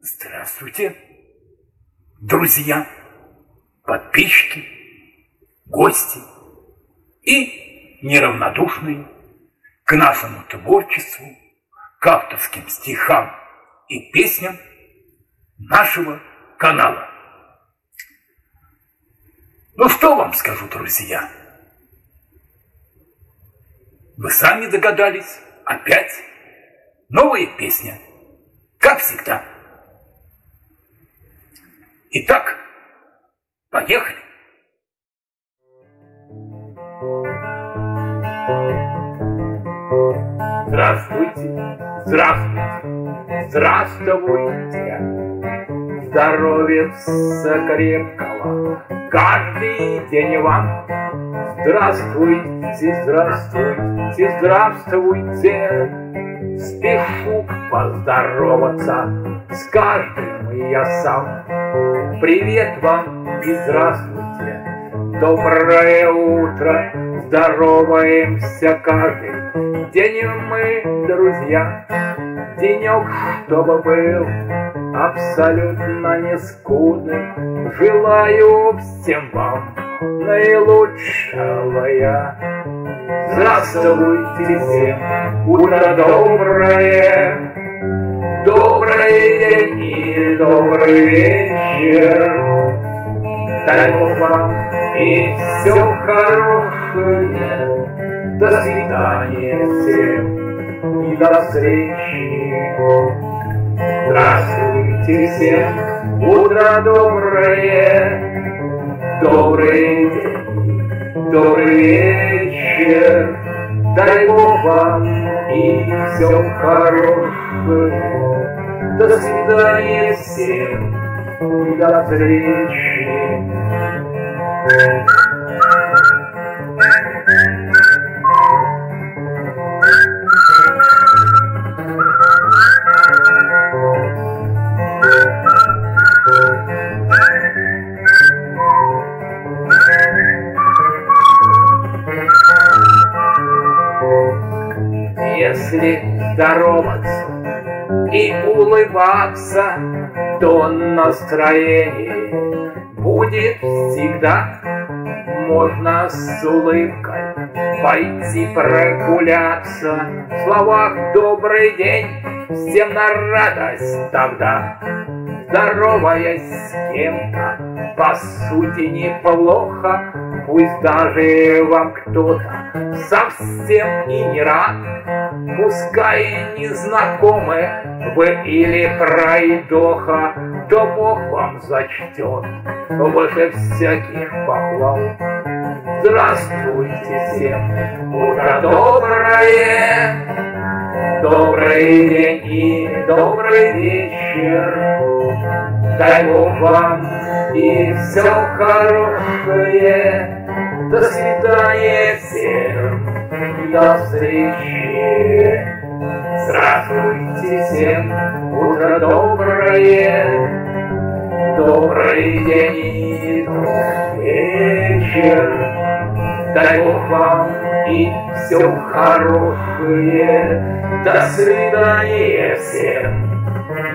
Здравствуйте, друзья, подписчики, гости и неравнодушные к нашему творчеству, к авторским стихам и песням нашего канала. Ну что вам скажу, друзья? Вы сами догадались, опять новая песня, как всегда. Итак, поехали! Здравствуйте, здравствуйте, здравствуйте! Здоровья крепкого каждый день вам! Здравствуйте, здравствуйте, здравствуйте! Спешу поздороваться с каждым я сам! Привет вам и здравствуйте, доброе утро, здороваемся каждый день мы, друзья. Денек, чтобы был абсолютно не скудным, желаю всем вам наилучшего я. Здравствуйте всем, утро доброе. Добрый день и добрый вечер. Дай Бог вам и все хорошее. До свидания всем и до встречи. Здравствуйте всем, утро доброе. Добрый день, добрый вечер. Дай Бог вам и все хорошее. До свидания всем, до встречи. Если здороваться и улыбаться, то настроение будет всегда. Можно с улыбкой пойти прогуляться, в словах добрый день всем на радость тогда. Здороваясь с кем-то, по сути неплохо, пусть даже вам кто-то совсем и не рад, пускай незнакомые вы или пройдоха, то Бог вам зачтет выше всяких похвал. Здравствуйте всем, утро доброе, добрый день и добрый вечер. Дай Бог вам и все хорошее. До свидания всем, до встречи. Здравствуйте всем, утро доброе, добрый день и добрый вечер. Дай Бог вам и все хорошее. До свидания всем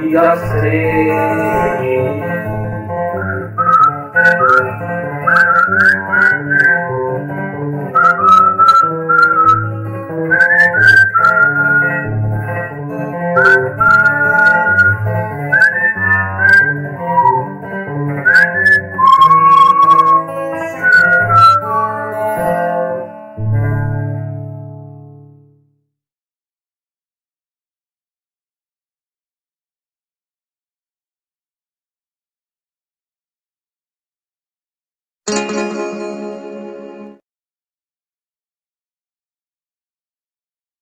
и до встречи.